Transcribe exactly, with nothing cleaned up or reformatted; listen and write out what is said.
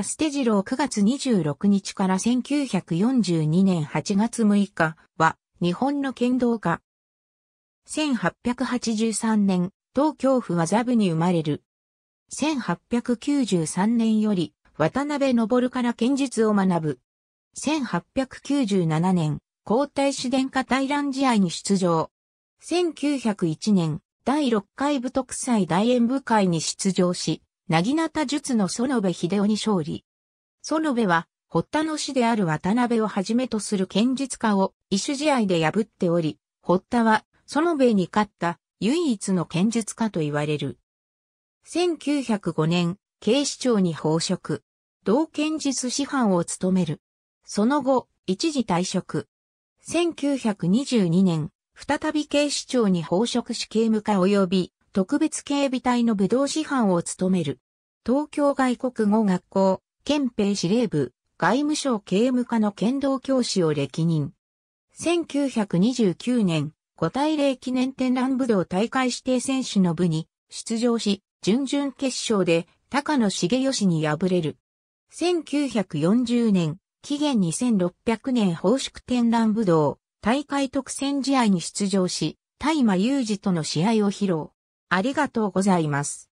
た捨次郎くがつにじゅうろくにちからせんきゅうひゃくよんじゅうにねんはちがつむいかは日本の剣道家。せんはっぴゃくはちじゅうさんねん東京府和部に生まれる。せんはっぴゃくきゅうじゅうさんねんより渡辺昇から剣術を学ぶ。せんはっぴゃくきゅうじゅうななねん皇太子殿下対覧試合に出場。せんきゅうひゃくいちねんだいろっかい部徳祭大演武会に出場し、薙刀術の園部秀夫に勝利。園部は、堀田の師である渡辺をはじめとする剣術家を異種試合で破っており、堀田は園部に勝った唯一の剣術家と言われる。せんきゅうひゃくごねん、警視庁に報職。同剣術師範を務める。その後、一時退職。せんきゅうひゃくにじゅうにねん、再び警視庁に報職し警務課及び特別警備隊の武道師範を務める。東京外国語学校、憲兵司令部、外務省警務課の剣道教師を歴任。せんきゅうひゃくにじゅうきゅうねん、五大礼記念展覧武道大会指定選手の部に出場し、準々決勝で高野重義に敗れる。せんきゅうひゃくよんじゅうねん、紀元にせんろっぴゃくねん奉祝展覧武道。大会特選試合に出場し、大麻雄二との試合を披露。ありがとうございます。